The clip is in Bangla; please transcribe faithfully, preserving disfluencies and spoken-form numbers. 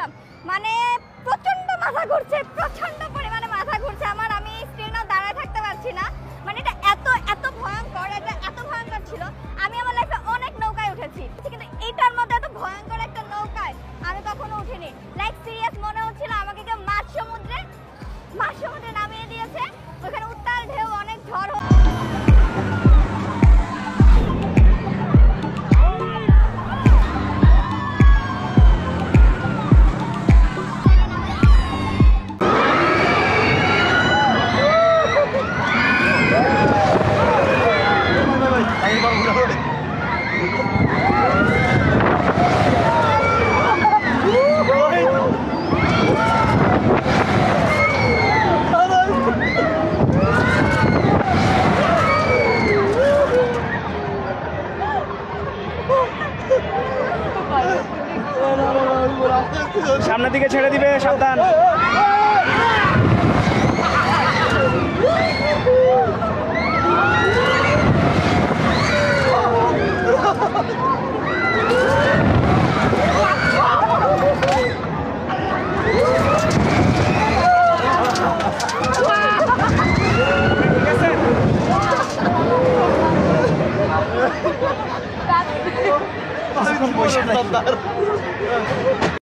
আসলাম মানে প্রচন্ড মাথা ঘুরছে, প্রচন্ড পরিমাণে মাথা ঘুরছে আমার। আমি স্ক্রিনে দাঁড়ায় থাকতে পারছি না, মানে এটা এত এত ভয়ঙ্কর, এটা এত ভয়ঙ্কর ছিল। আমি আমার লাইফে অনেক নৌকায় উঠেছি, কিন্তু এইটার মধ্যে এত ভয়ঙ্কর একটা নৌকায় আমি কখনো উঠিনি। লাইক সিরিয়াস মনে হচ্ছিল আমাকে কেউ মাছ সমুদ্রে মাছ সমুদ্রে নামিয়ে দিয়েছে, ওখানে উত্তাল ঢেউ, অনেক ঝড়। সামনের দিকে ছেড়ে দিবে, সাবধান। That's the question.